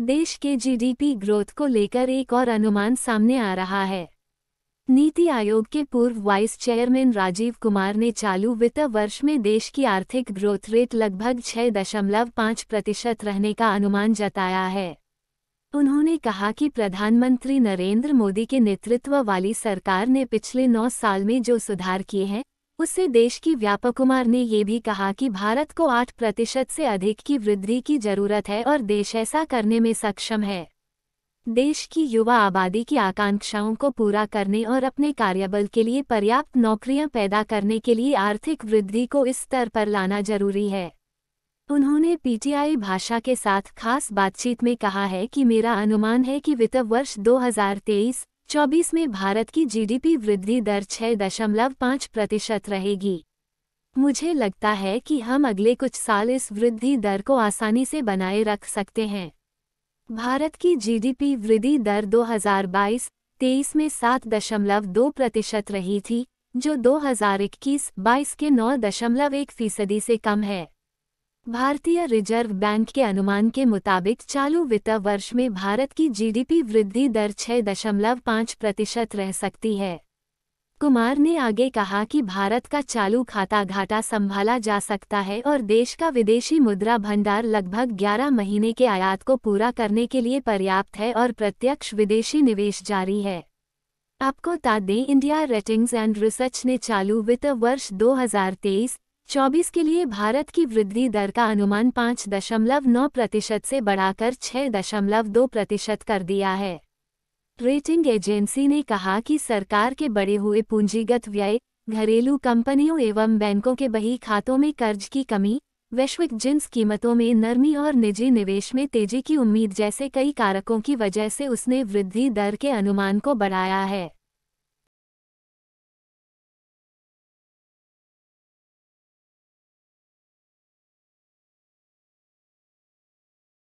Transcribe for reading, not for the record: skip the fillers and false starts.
देश के GDP growth को लेकर एक और अनुमान सामने आ रहा है। नीति आयोग के पूर्व वाइस चेयरमैन राजीव कुमार ने चालू वित्त वर्ष में देश की आर्थिक ग्रोथ रेट लगभग 6.5% रहने का अनुमान जताया है। उन्होंने कहा कि प्रधानमंत्री नरेंद्र मोदी के नेतृत्व वाली सरकार ने पिछले 9 साल में जो सुधार किए हैं, उससे देश की व्यापक कुमार ने ये भी कहा कि भारत को 8% से अधिक की वृद्धि की जरूरत है और देश ऐसा करने में सक्षम है। देश की युवा आबादी की आकांक्षाओं को पूरा करने और अपने कार्यबल के लिए पर्याप्त नौकरियां पैदा करने के लिए आर्थिक वृद्धि को इस स्तर पर लाना जरूरी है। उन्होंने पीटीआई भाषा के साथ खास बातचीत में कहा है कि मेरा अनुमान है कि वित्त वर्ष 2023-24 में भारत की जीडीपी वृद्धि दर 6.5% रहेगी। मुझे लगता है कि हम अगले कुछ साल इस वृद्धि दर को आसानी से बनाए रख सकते हैं। भारत की जीडीपी वृद्धि दर 2022-23 में 7.2% रही थी, जो 2021-22 के 9.1% से कम है। भारतीय रिजर्व बैंक के अनुमान के मुताबिक चालू वित्त वर्ष में भारत की जीडीपी वृद्धि दर 6.5% रह सकती है। कुमार ने आगे कहा कि भारत का चालू खाता घाटा संभाला जा सकता है और देश का विदेशी मुद्रा भंडार लगभग 11 महीने के आयात को पूरा करने के लिए पर्याप्त है और प्रत्यक्ष विदेशी निवेश जारी है। आपको बता दें, इंडिया रेटिंग्स एंड रिसर्च ने चालू वित्त वर्ष 2023-24 के लिए भारत की वृद्धि दर का अनुमान 5.9% से बढ़ाकर 6.2% कर दिया है। रेटिंग एजेंसी ने कहा कि सरकार के बढ़े हुए पूंजीगत व्यय, घरेलू कंपनियों एवं बैंकों के बही खातों में कर्ज की कमी, वैश्विक जिंस कीमतों में नरमी और निजी निवेश में तेजी की उम्मीद जैसे कई कारकों की वजह से उसने वृद्धि दर के अनुमान को बढ़ाया है।